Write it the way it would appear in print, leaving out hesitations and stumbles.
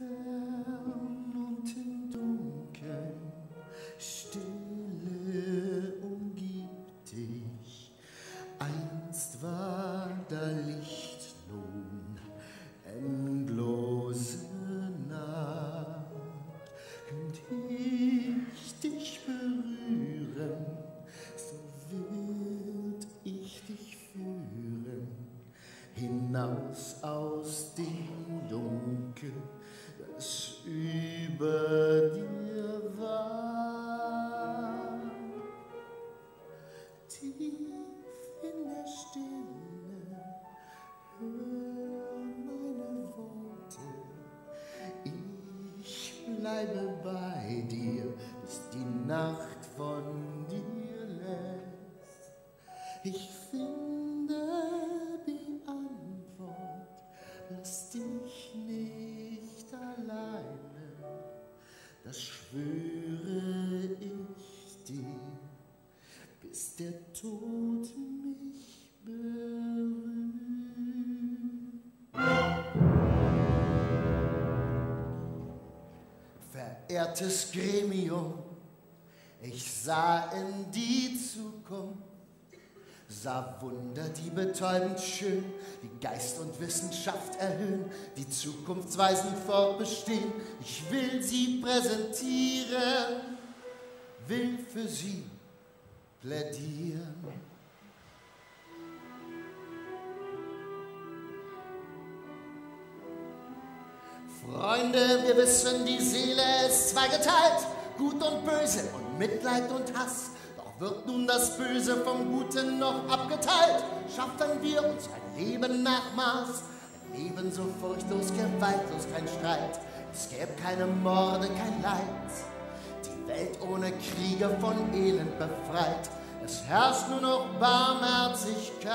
Fern und im Dunkeln, Stille umgibt dich. Einst war da Licht, nun endlose Nacht. Könnt ich dich berühren, so wird ich dich führen, hinaus aus dem Dunkel, das über dir war. Tief in der Stille hör meine Worte, ich bleibe bei dir, bis die Nacht von dir lässt. Ich finde die Antwort, lass dich nicht alleine, das schwöre ich dir, bis der Tod mich berührt. Verehrtes Gremium, ich sah in die Zukunft, sah Wunder, die betäubend schön, die Geist und Wissenschaft erhöhen, die Zukunftsweisen fortbestehen. Ich will sie präsentieren, will für sie plädieren. Freunde, wir wissen, die Seele ist zweigeteilt, Gut und Böse und Mitleid und Hass. Wird nun das Böse vom Guten noch abgeteilt, schaffen wir uns ein Leben nach Maß, ein Leben so furchtlos, gewaltlos, kein Streit, es gäbe keine Morde, kein Leid, die Welt ohne Kriege von Elend befreit, es herrscht nur noch Barmherzigkeit.